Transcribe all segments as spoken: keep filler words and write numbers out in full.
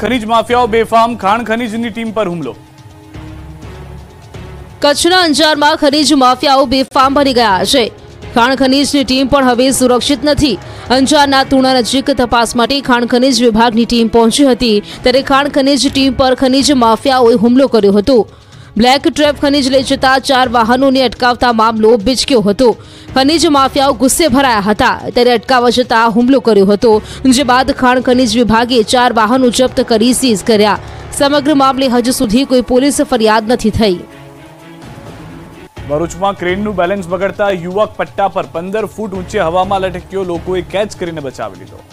खनिज माफियाओं बेफाम खाण खनिजनी टीम पर हुमलो। कच्छना अंजाરમાં ખનીજ માફિયાઓ બેફામ બની ગયા છે। ખાણ ખનીજની ટીમ પણ હવે સુરક્ષિત નથી। અંજારના તુણા નજીક તપાસ માટે ખાણ ખનીજ વિભાગની ટીમ પહોંચી હતી, ત્યારે ખાણ ખનીજ ટીમ પર ખનીજ માફિયાઓએ હુમલો કર્યો હતો। બ્લેક ટ્રેપ ખનીજ લઈ જતા ચાર વાહનોને અટકાવતા મામલો બિચક્યો હતો। ખનીજ માફિયાઓ ગુસ્સે ભરાયા હતા, ત્યારે અટકાવવા જતા હુમલો કર્યો હતો, જે બાદ ખાણ ખનીજ વિભાગે ચાર વાહનો જપ્ત કરી સીઝ કર્યા। સમગ્ર મામલે હજુ સુધી કોઈ પોલીસ ફરિયાદ નથી થઈ। ભરૂચમાં ક્રેનનું બેલેન્સ બગડતા યુવક પટ્ટા પર પંદર ફૂટ ઊંચે હવામાં લટક્યો, લોકોએ કેચ કરીને બચાવી લીધો।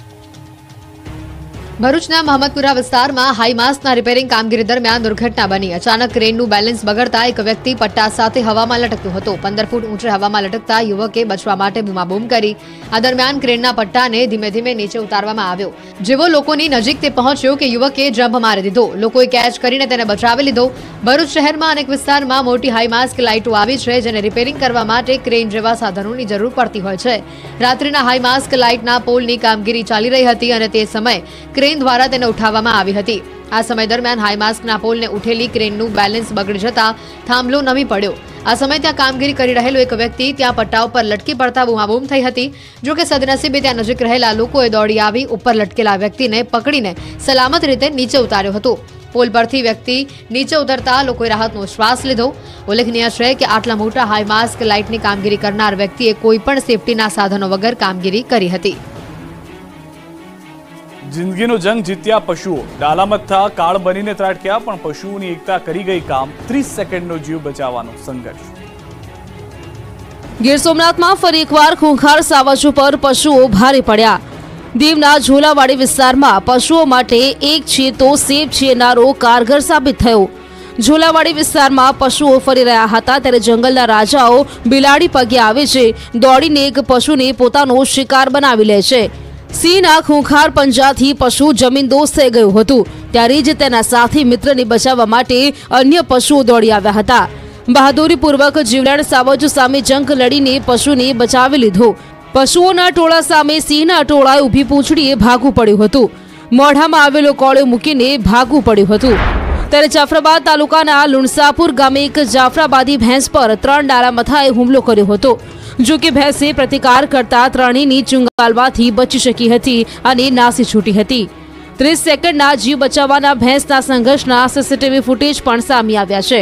भरूचना महमदपुरा विस्तार में हाईमास्टना रिपेरिंग कामगीरी दरमियान दुर्घटना बनी। अचानक क्रेननुं बेलेंस बगड़ता एक व्यक्ति पट्टा साथे हवामां लटक्यो हतो। पंदर फूट ऊंचे हवामां लटकता युवके बचवा माटे बूमाबूम करी। आ दरमियान क्रेनना पट्टाने धीमे धीमे नीचे उतारवामां आव्यो। जेवो लोकोनी नजीक ते पहोंच्यो के युवके जंप मारी दीधो। लोकोए कैच करीने तेने बचावी लीधो। भरूच शहेरमां अनेक विस्तारमां मोटी हाईमास्ट लाइटो आवी छे, जेने रिपेरिंग करवा माटे क्रेन जेवा साधनोनी जरूर पड़ती होय छे। रात्रिना हाईमास्ट लाइटना पोलनी कामगीरी चाली रही हती अने ते समये क्रेन द्वारा तेने उठाववामां आवी हती। आ समय दरमियान हाईमास्टना पोलने उठेली क्रेननुं बेलेंस बगड़ी जता थांभलो नमी पड्यो। आ समय त्यां कामगीरी करी रहेलो एक व्यक्ति त्यां पट्टा पर लटकी पड़ता बूमाबूम थई हती। जो के सदनसीबे त्यां नजीक रहेला लोकोए दौड़ी आवी उपर लटकेला व्यक्तिने पकड़ीने सलामत रीते नीचे उतार्यो हतो। पोल परथी व्यक्ति नीचे उतरता लोकोए राहतनो श्वास लीधो। उल्लेखनीय छे के आटला मोटा हाईमास्ट लाइटनी कामगीरी करनार व्यक्तिए कोईपण सेफ्टीना साधनो वगर कामगीरी करी हती। जिंदगीनो जंग जीत्या पशुओं, डालामत था काळ बनीने त्राटक्या, पण पशुओनी एकता करी गई काम। तीस सेकंडनो जीव बचाववानो संघर्ष। गीर सोमनाथमां फरी एकवार खूंखार सावजू पर पशुओ भारे पड्या। दीवना झोलावाड़ी विस्तारमां पशुओ माटे एक छेतो सेब छेनारो कारगर साबित थयो। झोलावाड़ी विस्तारमां पशुओ फरी रह्या हता, त्यारे जंगलना राजाओ बिलाड़ी पगे आवे छे। दौड़ीने एक पशुने पोतानो शिकार बनावी લે છે। સિંહના ખૂંખાર પંજાથી પશુ જમીનદોસ્ત થઈ ગયું હતું, ત્યારે જ તેના સાથી મિત્રને બચાવવા માટે અન્ય પશુઓ દોડી આવ્યા હતા। બહાદુરીપૂર્વક જીવલેણ સાવજ સામે જંગ લડીને પશુને બચાવી લીધો। પશુઓના ટોળા સામે સિંહના ટોળાએ ઊભી પૂંછડીએ ભાગવું પડ્યું હતું। મોઢામાં આવેલો કોળિયો મૂકીને ભાગવું પડ્યું હતું। ત્યારે જાફરાબાદ તાલુકાના લુણસાપુર ગામે એક જાફરાબાદી ભેંસ પર ત્રણ ડાલામથાએ હુમલો કર્યો હતો, जो कि भैंसे प्रतिकार करता त्राणीनी चुंगालवाथी बची शकी हती अने नासी छूटी हती। तीस सेकंडना जीव बचाववाना भैंसना संघर्षना सीसीटीवी फूटेज पण सामे आव्या छे।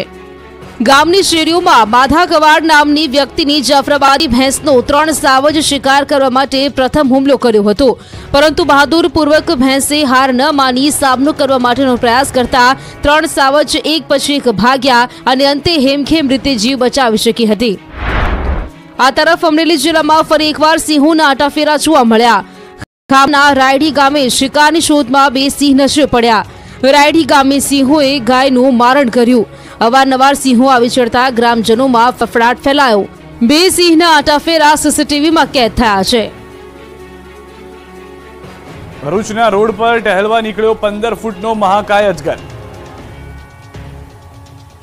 गामनी शेरीओमां माधा गवाड़ नामनी व्यक्तिनी जाफराबादी भैंसनो त्रण सावज शिकार करवा माटे प्रथम हुमलो कर्यो हतो, परंतु बहादुरपूर्वक भैंसे हार न मानी सामनो करवा माटेनो प्रयास करता त्रण सावज एक पछी एक भाग्या अने अंते हेमखेम रीते जीव बचावी शकी हती। आ तरफ अमरेली जिला में फरी एकवार सिंहोना आटाफेरा जोवा मळ्या। खामना रायडी गामे शिकारनी शोधमां बे सिंह नशे पड्या। रायडी गामे सिंहोए गायनुं मारण कर्युं। अवारनवार सिंहो आवी चढता ग्रामजनोमां फफड़ाट फैलायो। बे सिंहना आटाफेरा सीसीटीवी में कैद थया छे। भरूचना रोड पर टहलवा निकळ्यो पंदर फूटनो महाकाय अजगर।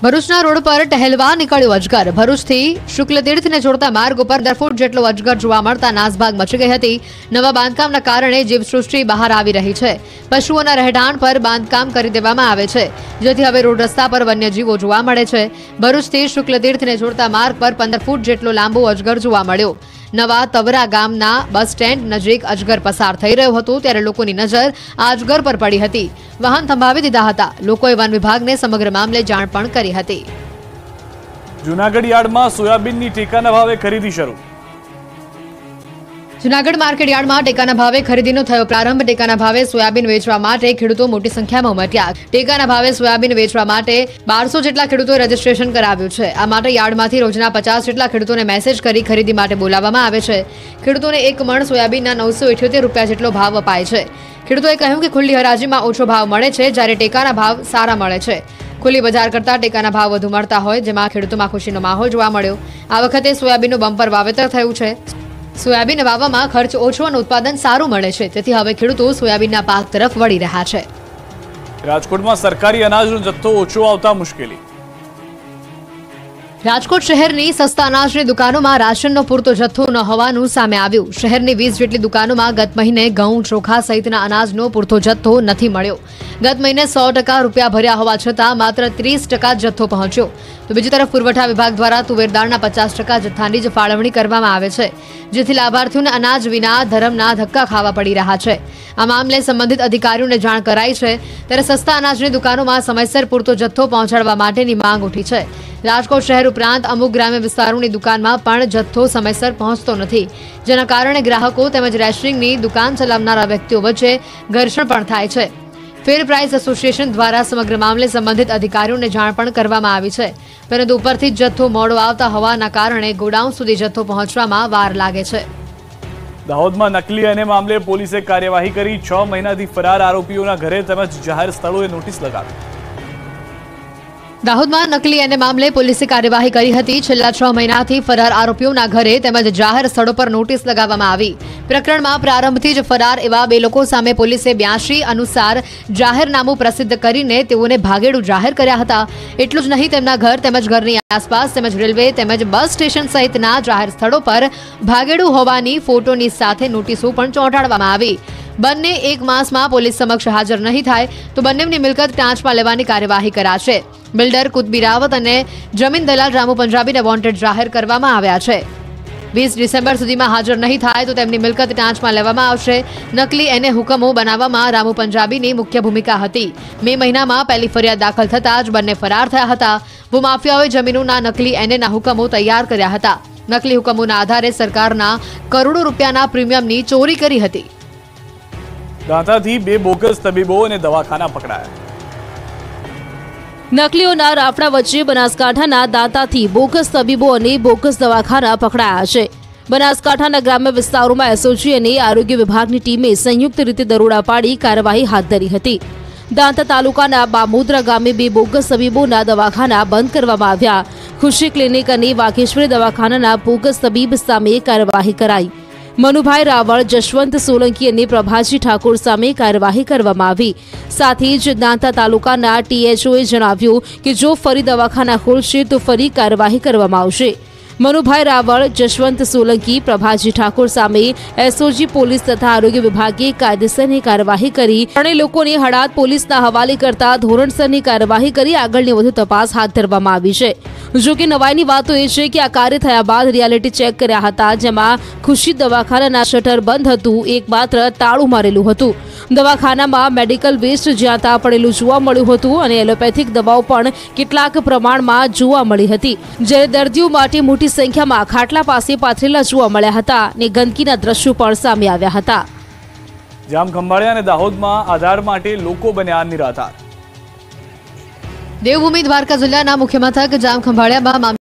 भरूचना रोड पर टहलवा निकळ्यो अजगर। भरूचथी शुक्लतीर्थने जोड़ता मार्ग पर दस फूट जेटलो अजगर जोवा मळता नासभाग मची गई हती। नवा बांधकामना कारणे जीवसृष्टि बहार आवी रही छे। पशुओना रहेठाण पर बांधकाम करी देवामां आवे छे, जेथी हवे रोड रस्ता पर वन्यजीवो जोवा मळे छे। भरूचथी शुक्लतीर्थने जोड़ता मार्ग पर पंदर फूट जेटलो लांबो अजगर जोवा मळ्यो। नवा तवरा गामना बस स्टेन्ड नजीक अजगर पसार थई रह्यो हतो, त्यारे लोकोनी नजर आ अजगर पर पड़ी हती। वाहन थंभावी दीधा हता। लोकोए वन विभागने समग्र मामले जाण पण करी हती। जूनागढ़ यार्डमां सोयाबीननी टेकाना भावे खरीदी शरू। जूनागढ़ मार्केट यार्ड में टेकाना भावे खरीदीनो थयो प्रारंभ। टेकाना भावे सोयाबीन वेचवा माटे खेडूतो मोटी संख्यामां उमट्या। टेकाना भावे सोयाबीन वेचवा माटे बारसो जेटला खेडूतोए रजिस्ट्रेशन कराव्युं छे। आ माटे यार्डमांथी रोजना पचास जेटला खेडूतोने मैसेज करी खरीदी माटे बोलाववामां आवे छे। खेडूतोने एक मण सोयाबीनना नवसो अठ्योतेर रुपया जेटलो भाव अपाय छे। खेडूतोए કહ્યું કે ખુલ્લી હરાજીમાં ઓછો ભાવ મળે છે, જ્યારે ટેકાના ભાવ સારા મળે છે। ખુલ્લી બજાર કરતાં ટેકાના ભાવ વધુ મળતા હોય, જેમાં ખેડૂતોમાં ખુશીનો માહોલ જોવા મળ્યો। આ વખતે સોયાબીનનું બમ્પર વાવેતર થયું છે। सोयाबीन वाववामां खर्च ओछो अने उत्पादन सारुं मळे छे, तेथी हवे खेडूतो सोयाबीनना पाक तरफ वळी रह्या छे। राजकोटमां सरकारी अनाजनो जथ्थो ओछो आवता मुश्केली। રાજકોટ શહેરની સસ્તા અનાજની દુકાનોમાં રાશનનો પૂરતો જથ્થો ન હોવાનું સામે આવ્યું. શહેરની વીસ જેટલી દુકાનોમાં ગત મહિને ઘઉં, ચોખા સહિતના અનાજનો પૂરતો જથ્થો નથી મળ્યો. ગત મહિને સો ટકા રૂપિયા ભર્યા હોવા છતાં માત્ર ત્રીસ ટકા જથ્થો પહોંચ્યો. તો બીજી તરફ પુરવઠા વિભાગ દ્વારા તુવેરદાળના પચાસ ટકા જથ્થાની જ ફાળવણી કરવામાં આવે છે, જેથી લાભાર્થીઓને અનાજ વિના ધરમના ધક્કા ખાવા પડી રહ્યા છે. આ મામલે સંબંધિત અધિકારીઓને જાણ કરાઈ છે, ત્યારે સસ્તા અનાજની દુકાનોમાં સમયસર પૂરતો જથ્થો પહોંચાડવા માટેની માંગ ઉઠી છે. રાજકોટ શહેર ઉપરાંત અમુક ગ્રામ્ય વિસ્તારોની દુકાનમાં પણ જથ્થો સમયસર પહોંચતો નથી, જેના કારણે ગ્રાહકો તેમજ રેશનિંગની દુકાન ચલાવનારા વ્યક્તિઓ વચ્ચે ઘર્ષણ પણ થાય છે. ફેર પ્રાઇસ એસોસિએશન દ્વારા સમગ્ર મામલે સંબંધિત અધિકારીઓને જાણ પણ કરવામાં આવી છે, પરંતુ ઉપરથી જથ્થો મોડો આવતા હોવાના કારણે ગોડાઉન સુધી જથ્થો પહોંચવામાં વાર લાગે છે. દાહોદમાં નકલી અને મામલે પોલીસે કાર્યવાહી કરી. છ મહિનાથી ફરાર આરોપીઓના ઘરે તેમજ જાહેર સ્થળોએ નોટિસ લગાવી. દાહોદમાં નકલી અને મામલે પોલીસે કાર્યવાહી કરી હતી. છેલ્લા છ મહિનાથી ફરાર આરોપીઓના ઘરે તેમજ જાહેર સ્થળો પર નોટિસ લગાવવામાં આવી. પ્રકરણમાં પ્રારંભથી જ ફરાર એવા બે લોકો સામે પોલીસે બ્યાસી અનુસાર જાહેરનામું પ્રસિદ્ધ કરીને તેઓને ભાગેડુ જાહેર કર્યા હતા. એટલું જ નહીં, તેમના ઘર તેમજ ઘરની આસપાસ તેમજ રેલવે તેમજ બસ સ્ટેશન સહિતના જાહેર સ્થળો પર ભાગેડુ હોવાની ફોટોની સાથે નોટિસો પણ ચોંટાડવામાં આવી. બંને એક માસમાં પોલીસ સમક્ષ હાજર નહીં થાય તો બંનેની મિલકત ટાંચમાં લેવાની કાર્યવાહી કરાશે. બિલ્ડર કુતબી રાવત અને જમીન દલાલ રામુ પંજાબીને વોન્ટેડ જાહેર કરવામાં આવ્યા છે. વીસ ડિસેમ્બર સુધીમાં હાજર નહીં થાય તો તેમની મિલકત ટાંચમાં લેવામાં આવશે. નકલી એને હુકમો બનાવવામાં રામુ પંજાબીની મુખ્ય ભૂમિકા હતી. મે મહિનામાં પહેલી ફરિયાદ દાખલ થતાં જ બંને ફરાર થયા હતા. ભૂમાફિયાઓએ જમીનોના નકલી એનેના હુકમો તૈયાર કર્યા હતા. નકલી હુકમોના આધારે સરકારના કરોડો રૂપિયાના પ્રીમિયમની ચોરી કરી હતી. દાંતાથી બે બોગસ તબીબો અને દવાખાના પકડાયા. નકલીઓના રાફડા વચ્ચે બનાસકાંઠાના દાંતાથી બોગસ તબીબો અને બોગસ દવાખાના પકડાયા છે. બનાસકાંઠાના ગ્રામ્ય વિસ્તારોમાં એસઓજી અને આરોગ્ય વિભાગની ટીમે સંયુક્ત રીતે દરોડા પાડી કાર્યવાહી હાથ ધરી હતી. દાંતા તાલુકાના બામોદરા ગામે બે બોગસ તબીબોના દવાખાના બંધ કરવામાં આવ્યા. ખુશી ક્લિનિક અને વાઘેશ્વરી દવાખાનાના બોગસ તબીબ સામે કાર્યવાહી કરાઈ. મનુભાઈ રાવળ, જશવંત સોલંકી અને પ્રભાજી ઠાકોર સામે કાર્યવાહી કરવામાં આવી. સાથે જ દાંતા તાલુકાના ટીએચઓએ જણાવ્યું કે જો ફરી દવાખાના ખોલશે તો ફરી કાર્યવાહી કરવામાં આવશે. મનુભાઈ રાવળ, જશવંત સોલંકી, પ્રભાજી ઠાકોર સામે એસઓજી પોલીસ તથા આરોગ્ય વિભાગે કાયદેસરની કાર્યવાહી કરી. ત્રણેય લોકોને હળાદ પોલીસના હવાલે કરતા ધોરણસરની કાર્યવાહી કરી આગળની વધુ તપાસ હાથ ધરવામાં આવી છે. જોકે નવાઈની વાત એ છે કે આ કાર્ય થયા બાદ રિયાલિટી ચેક કર્યા હતા, જેમાં ખુશી દવાખાનાના શટર બંધ હતું, એક માત્ર તાળું મારેલું હતું. દવાખાનામાં મેડિકલ વેસ્ટ જ્યાં ત્યાં પડેલું જોવા મળ્યું હતું અને એલોપેથિક દવાઓ પણ કેટલાક પ્રમાણમાં જોવા મળી હતી. જ્યારે દર્દીઓ માટે મોટી સંખ્યામાં ખાટલા પાસે પાથરેલા જોવા મળ્યા હતા અને ગંદકીના દ્રશ્યો પણ સામે આવ્યા હતા. જામખંભાળિયા અને દાહોદમાં આધાર માટે લોકો બન્યા નિરાધાર. દેવભૂમિ દ્વારકા જિલ્લાના મુખ્ય મથક જામખંભાળિયામાં